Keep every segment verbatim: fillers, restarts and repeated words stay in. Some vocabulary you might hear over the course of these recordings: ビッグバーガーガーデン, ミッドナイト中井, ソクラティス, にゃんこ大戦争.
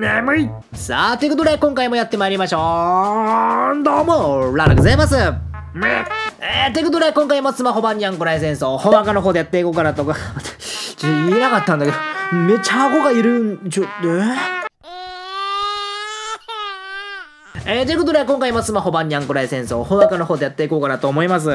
眠い。さあ、ということで今回もやってまいりましょう。どうもララでございます。えー、ということで今回もスマホ版にゃんこ大戦争ほんわかの方でやっていこうかなとかちょ言えなかったんだけど、めっちゃ顎がいるんちょえーえー、ということで、今回もスマホ版にゃんこ大戦争、ほんわかの方でやっていこうかなと思います。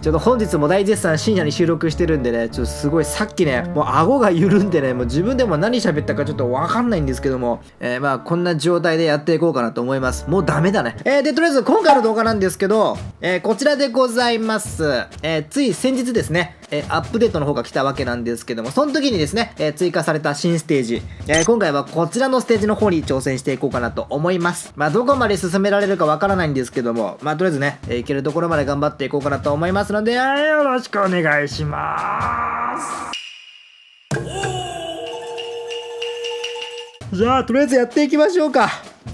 ちょっと本日も大絶賛深夜に収録してるんでね、ちょっとすごいさっきね、もう顎が緩んでね、もう自分でも何喋ったかちょっとわかんないんですけども、えー、まあこんな状態でやっていこうかなと思います。もうダメだね。えー、で、とりあえず今回の動画なんですけど、えー、こちらでございます。えー、つい先日ですね、えー、アップデートの方が来たわけなんですけども、その時にですね、えー、追加された新ステージ、えー、今回はこちらのステージの方に挑戦していこうかなと思います。まあどこまで進進められるかわからないんですけども、まあとりあえずね、えー、いけるところまで頑張っていこうかなと思いますので、よろしくお願いします。じゃあとりあえずやっていきましょうか。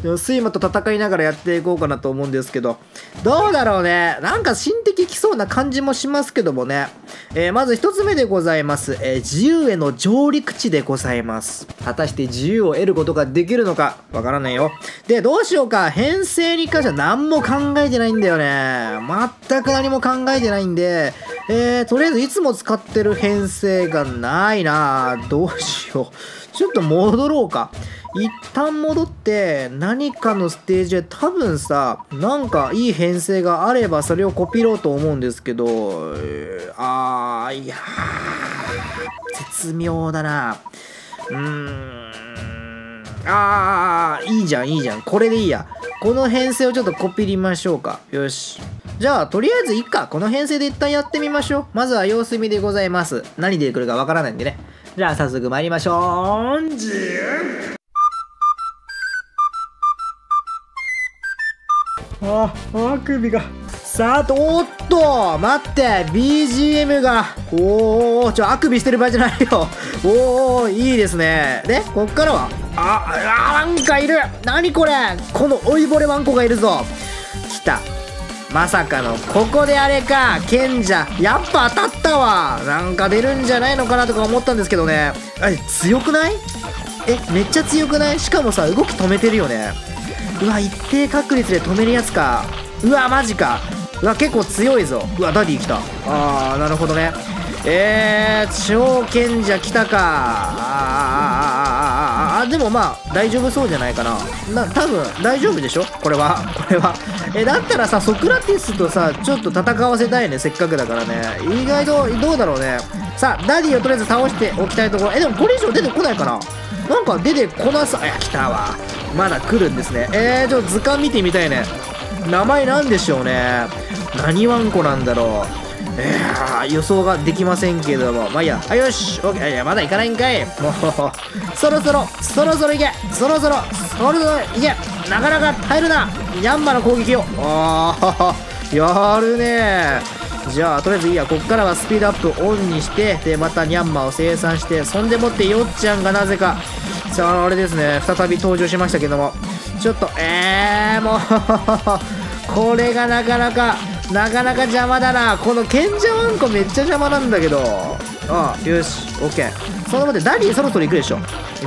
睡魔と戦いながらやっていこうかなと思うんですけど、どうだろうね。なんか心的きそうな感じもしますけどもね、えー、まず一つ目でございます、えー、自由への上陸地でございます。果たして自由を得ることができるのかわからないよ。で、どうしようか。編成に関しては何も考えてないんだよね。全く何も考えてないんで、えー、とりあえずいつも使ってる編成がないな。どうしよう。ちょっと戻ろうか。一旦戻って何かのステージで多分さ、なんかいい編成があればそれをコピろうと思うんですけど、あーいやー絶妙だな。うーん、あーいいじゃんいいじゃん、これでいいや。この編成をちょっとコピりましょうか。よし、じゃあとりあえずいっか。この編成で一旦やってみましょう。まずは様子見でございます。何で来るかわからないんでね。じゃあ早速参りましょう。自由。ああ、あ首がさあと、おっと待って、 ビージーエム が、おーおー、ちょあくびしてる場合じゃないよ。おー、いいですね。でこっからは、ああ、なんかいる。何これ、この老いぼれワンコがいるぞ。来た、まさかのここであれか、賢者。やっぱ当たったわ。なんか出るんじゃないのかなとか思ったんですけどね。あれ強くない？え、めっちゃ強くない？しかもさ、動き止めてるよね。うわ、一定確率で止めるやつか。うわ、マジか。うわ、結構強いぞ。うわ、ダディ来た。あー、なるほどね。えー、超賢者来たか。あー、でもまあ大丈夫そうじゃないかな。な、多分大丈夫でしょこれは。これはえ、だったらさ、ソクラティスとさ、ちょっと戦わせたいね。せっかくだからね。意外とどうだろうね。さあ、ダディをとりあえず倒しておきたいところ。え、でもこれ以上出てこないかな。なんか出てこなさ、いや、来たわ。まだ来るんですね。えー、ちょっと図鑑見てみたいね。名前なんでしょうね。何ワンコなんだろう。いやー、予想ができませんけども。まあいいや。あ、よし。オッケー。いや、まだ行かないんかい。もう、そろそろ、そろそろ行け。そろそろ、そろそろ行け。なかなか耐えるな。ニャンマの攻撃を。あー、やるねー。じゃあ、とりあえずいいや。こっからはスピードアップオンにして、で、またニャンマを生産して、そんでもってよっちゃんがなぜか、さあ、あれですね、再び登場しましたけども、ちょっと、えー、もうこれがなかなかなかなか邪魔だな。この賢者ワンコめっちゃ邪魔なんだけど。ああ、よし、オッケー。そのまでダディそろそろ行くでしょ。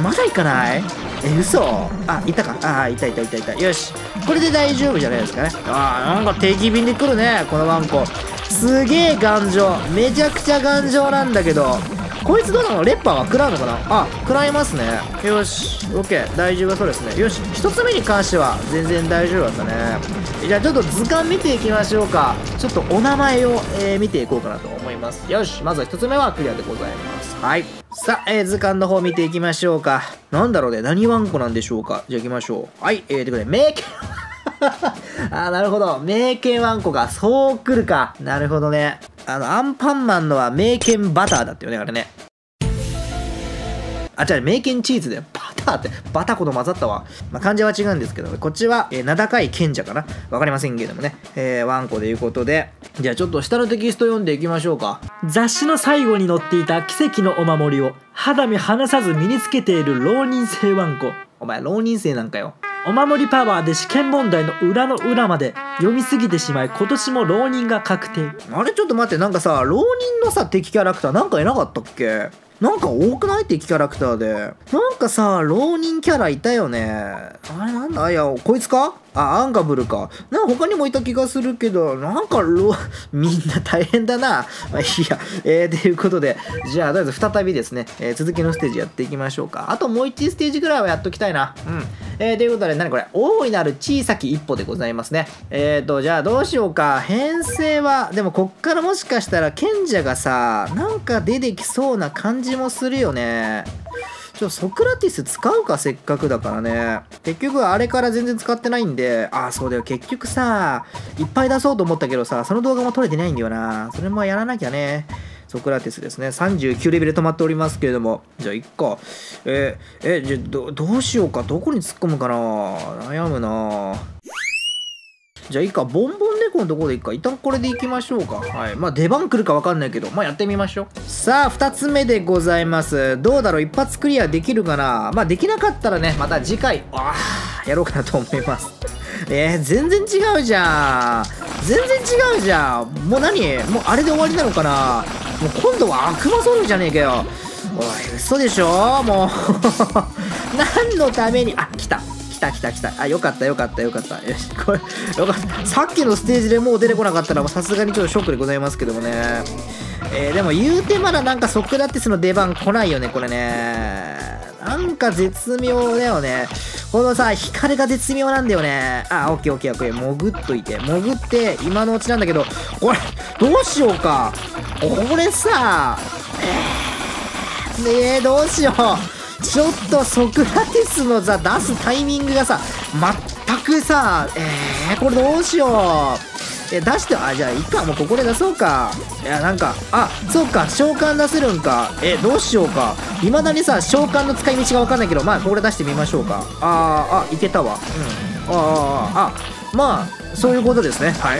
まだ行かない？え、嘘。あ、いたか。ああ、いたいたいたいた。よし、これで大丈夫じゃないですかね。ああ、なんか定期便で来るね、このワンコ。すげえ頑丈。めちゃくちゃ頑丈なんだけど。こいつどうなの？レッパーは食らうのかな？あ、食らいますね。よし、オッケー、大丈夫そうですね。よし、一つ目に関しては全然大丈夫だったね。じゃあちょっと図鑑見ていきましょうか。ちょっとお名前を、えー、見ていこうかなと思います。よし、まずは一つ目はクリアでございます。はい。さあ、えー、図鑑の方見ていきましょうか。なんだろうね、何ワンコなんでしょうか。じゃあ行きましょう。はい、えー、ということで、名犬。あー、なるほど。名犬ワンコが、そう来るか。なるほどね。あの、アンパンマンのは名犬バターだったよね、あれね。あ、違う、名犬チーズだよ。バター。ーってバタコと混ざったわ。まあ、漢字は違うんですけど、こっちは、えー、名高い賢者かな、わかりませんけどもね、えー、ワンコでいうことで、じゃあちょっと下のテキスト読んでいきましょうか。雑誌の最後に載っていた奇跡のお守りを肌身離さず身につけている浪人生ワンコ。お前浪人生なんかよ。お守りパワーで試験問題の裏の裏まで読みすぎてしまい、今年も浪人が確定。あれちょっと待って、なんかさ、浪人のさ敵キャラクターなんかいなかったっけ？なんか多くない？敵キャラクターでなんかさ浪人キャラいたよね。あれなんだ、いやこいつか、あアンガブルかなんか他にもいた気がするけど、なんかみんな大変だな。まあ、いいや、えー、ということで、じゃあとりあえず再びですね、えー、続きのステージやっていきましょうか。あともういちステージぐらいはやっときたいな。うん、えー、ということで、何これ、大いなる小さき一歩でございますね。えーとじゃあどうしようか。編成はでもこっからもしかしたら賢者がさなんか出てきそうな感じもするよね。ちょソクラティス使うか、せっかくだからね。結局あれから全然使ってないんで、ああそうだよ、結局さいっぱい出そうと思ったけどさその動画も撮れてないんだよな。それもやらなきゃね。ソクラティスですね、さんじゅうきゅうレベルで止まっておりますけれども、じゃあいっか。えー、えー、じゃあ ど, どうしようか、どこに突っ込むかな、悩むな。じゃあいいか、ボンボン猫のところでいいか、一旦これでいきましょうか。はい。まあ出番来るか分かんないけど、まあやってみましょう。さあ、二つ目でございます。どうだろう、一発クリアできるかな。まあできなかったらね、また次回、ああ、やろうかなと思います。えー、全然違うじゃん。全然違うじゃん。もう何もうあれで終わりなのかな。もう今度は悪魔ソウルじゃねえかよ。おい、嘘でしょもう。何のために、あ、来た。来た来た来た。あ、よかったよかったよかった。よし、これ、よかった。さっきのステージでもう出てこなかったら、さすがにちょっとショックでございますけどもね。えー、でも言うてまだなんかソクラティスの出番来ないよね、これね。なんか絶妙だよね。このさ、光が絶妙なんだよね。あ、オッケーオッケーオッケー。潜っといて。潜って、今のうちなんだけど、これ、どうしようか。これさ、えー、ねえ、どうしよう。ちょっとソクラティスのさ出すタイミングがさ全くさ、えー、これどうしよう、え出して、あ、じゃあいいか、もうここで出そうか。いやなんか、あ、そうか、召喚出せるんか。えどうしようか、いまだにさ召喚の使い道が分かんないけど、まあこれ出してみましょうか。あー、あ、いけたわ。うん、あー、あ、まあそういうことですね。はい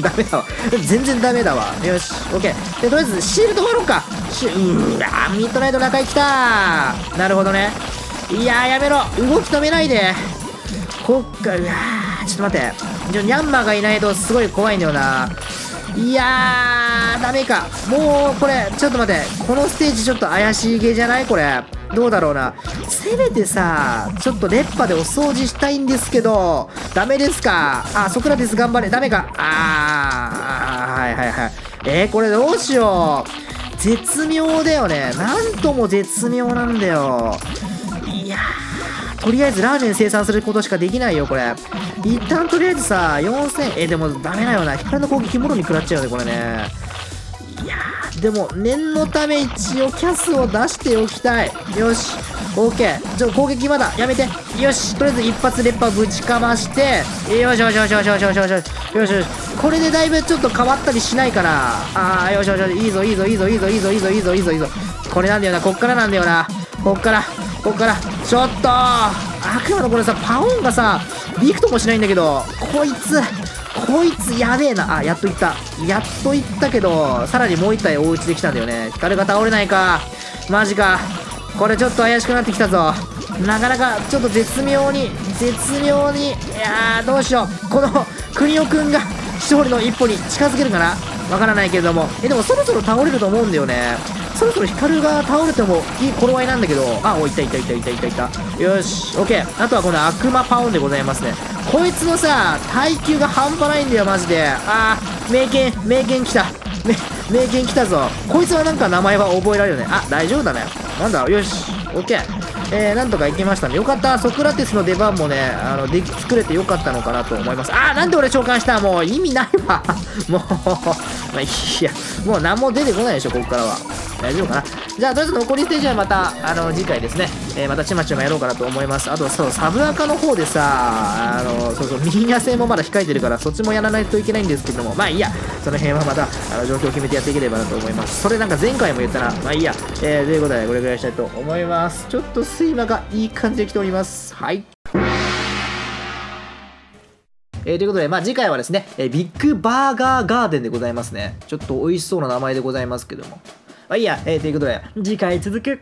ダメだわ、全然ダメだわ。よし、オッケー。でとりあえずシールド割ろうか。シうわ、ミッドナイト中井来たー。なるほどね。いやー、やめろ、動き止めないで。こっか、うわー、ちょっと待って、ニャンマーがいないとすごい怖いんだよな。いやー、ダメか。もうこれちょっと待って、このステージちょっと怪しいゲーじゃない？これどうだろうな。せめてさちょっと熱波でお掃除したいんですけど、ダメですか。あ、ソクラティス頑張れ。ダメか。あー、はいはいはい。えー、これどうしよう、絶妙だよね。なんとも絶妙なんだよ。いやー、とりあえずラーメン生産することしかできないよこれ。一旦とりあえずさよんせん、えー、でもダメだよな、光の攻撃もろに食らっちゃうねこれね。いやー、でも念のため一応キャスを出しておきたい。よし、 OK。 ちょ、攻撃まだやめて。よし、とりあえず一発連覇ぶちかまして、よしよしよしよしよしよしよしよしよしよし。これでだいぶちょっと変わったりしないかな。あー、よしよしよし、いいぞいいぞいいぞいいぞいいぞいいぞいいぞいいぞいいぞ。これなんだよな、こっからなんだよな、こっからこっから。ちょっと悪魔のこれさパオンがさびくともしないんだけど、こいつこいつやべえな。あ、やっといったやっといったけど、さらにもう一体お家できたんだよね。光が倒れないか、マジか。これちょっと怪しくなってきたぞ。なかなかちょっと絶妙に絶妙に、いやー、どうしよう。このクニオくんが勝利の一歩に近づけるかな、わからないけれども。えでもそろそろ倒れると思うんだよね。そろそろ光が倒れてもいい頃合いなんだけど、あ、おいたいたいたいたいたいた。よし、オッケー。あとはこの悪魔パオンでございますね。こいつのさ耐久が半端ないんだよマジで。あー、名犬名犬来た、名犬来たぞ。こいつはなんか名前は覚えられるね。あ、大丈夫だね。なんだ、よし、オッケー。えー、なんとか行きましたね。よかった。ソクラティスの出番もね、あのでき作れてよかったのかなと思います。あー、なんで俺召喚した、もう意味ないわもうまあいいや、もう何も出てこないでしょここからは。大丈夫かな。じゃあとりあえず残りステージはまたあの次回ですね、えー、またちまちまやろうかなと思います。あとそうサブアカの方でさあのそうそうミーニャ戦もまだ控えてるからそっちもやらないといけないんですけども、まあいいや、その辺はまたあの状況を決めてやっていければなと思います。それなんか前回も言ったな、まあいいや、えー、ということでこれぐらいしたいと思います。ちょっと睡魔がいい感じで来ております。はい、えー、ということで、まあ、次回はですね、えー、ビッグバーガーガーデンでございますね。ちょっと美味しそうな名前でございますけども。まあいいや、えー、ということで、次回続く。